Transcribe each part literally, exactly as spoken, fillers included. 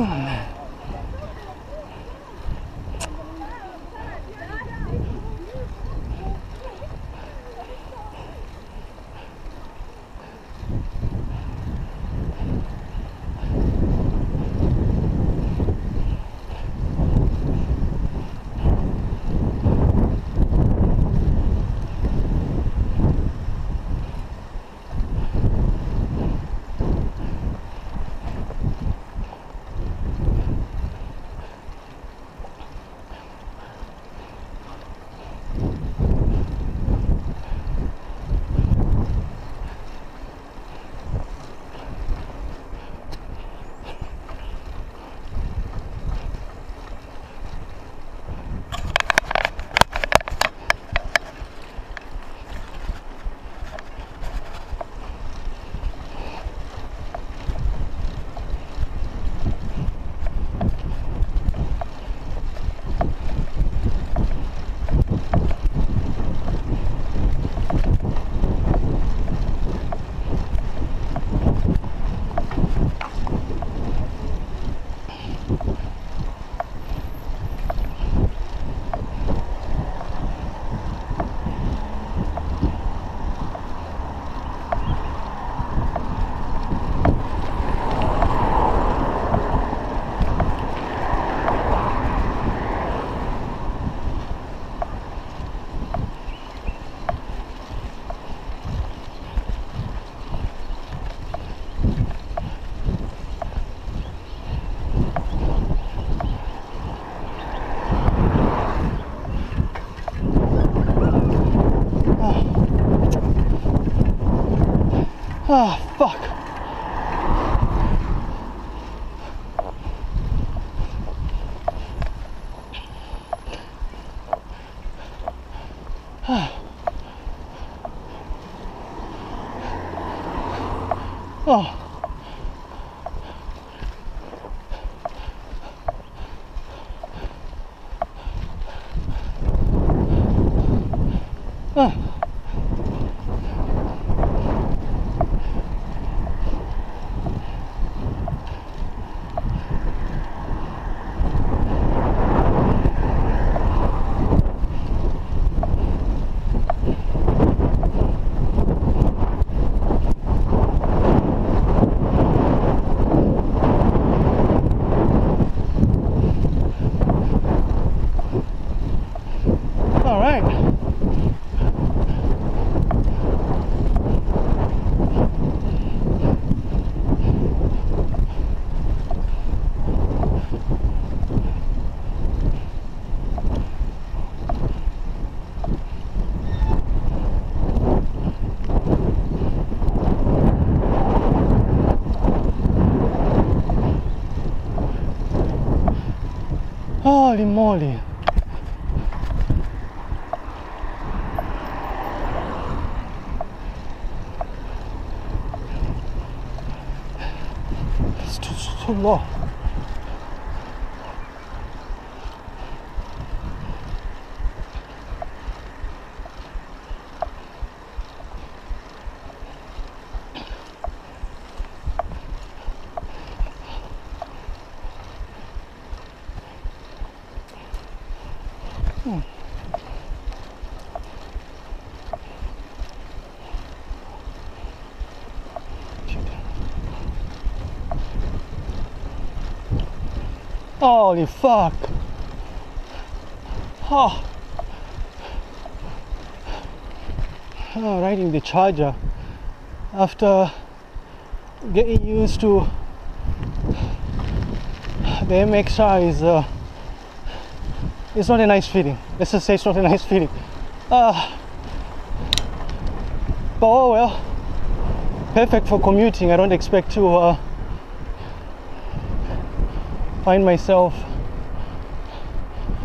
Oh, man. Oh, fuck. Oh. Oh. Holy moly. It's too, too low. Holy fuck. Oh. Oh, riding the charger after getting used to the M X R is uh, it's not a nice feeling. Let's just say it's not a nice feeling. Uh, but oh well, perfect for commuting. I don't expect to uh, find myself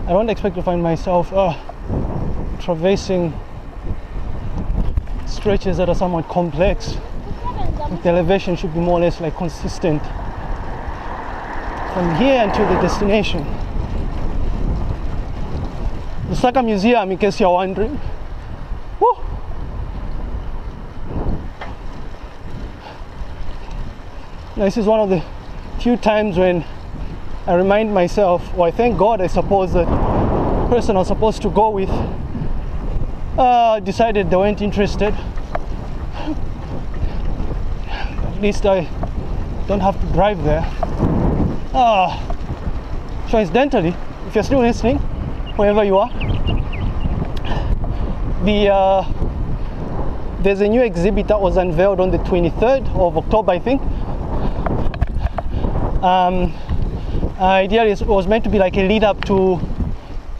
I don't expect to find myself uh, traversing stretches that are somewhat complex. The elevation should be more or less like consistent from here until the destination. Lusaka Museum, in case you're wondering. Woo! Now, this is one of the few times when I remind myself, or I thank God, I suppose, that the person I was supposed to go with uh, decided they weren't interested. At least I don't have to drive there. Ah, coincidentally, if you're still listening, wherever you are, the uh, there's a new exhibit that was unveiled on the twenty-third of October, I think. Um, idea is, was meant to be like a lead up to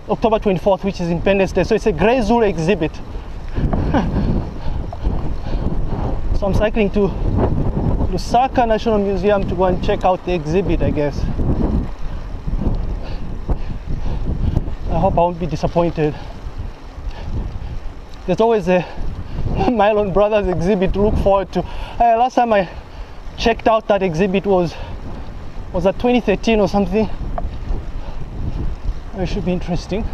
October twenty-fourth, which is Independence Day. So it's a Grey Zulu exhibit. So I'm cycling to Lusaka National Museum to go and check out the exhibit, I guess. I hope I won't be disappointed. There's always a Mylon Brothers exhibit to look forward to. Uh, last time I checked out that exhibit was was that twenty thirteen or something. It should be interesting.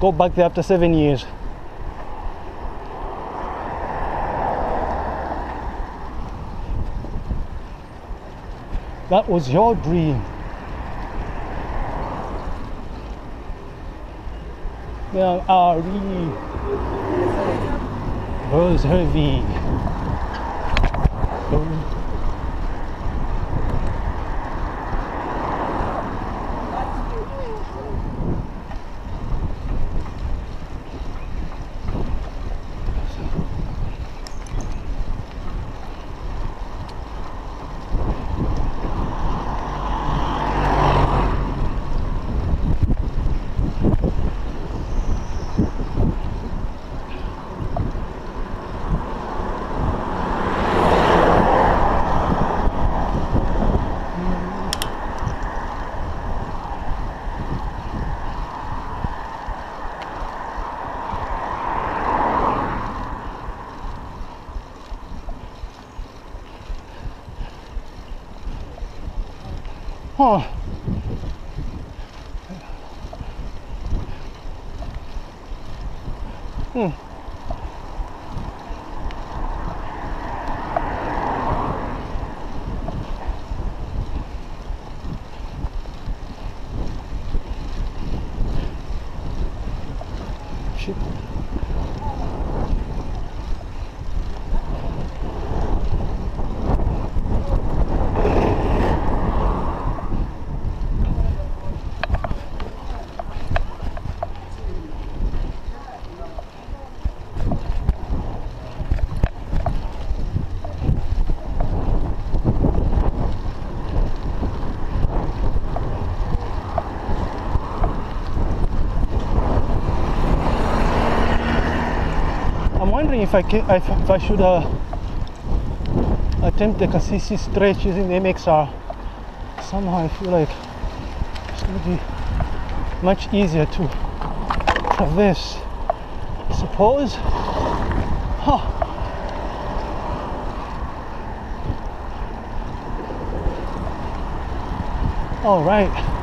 Go back there after seven years. That was your dream. There are those heavy. Huh. Hmm. Shit. If I, can, if I should uh, attempt the Kasisi stretch using the M X R, somehow I feel like it's going to be much easier to traverse, I suppose. Huh. All right.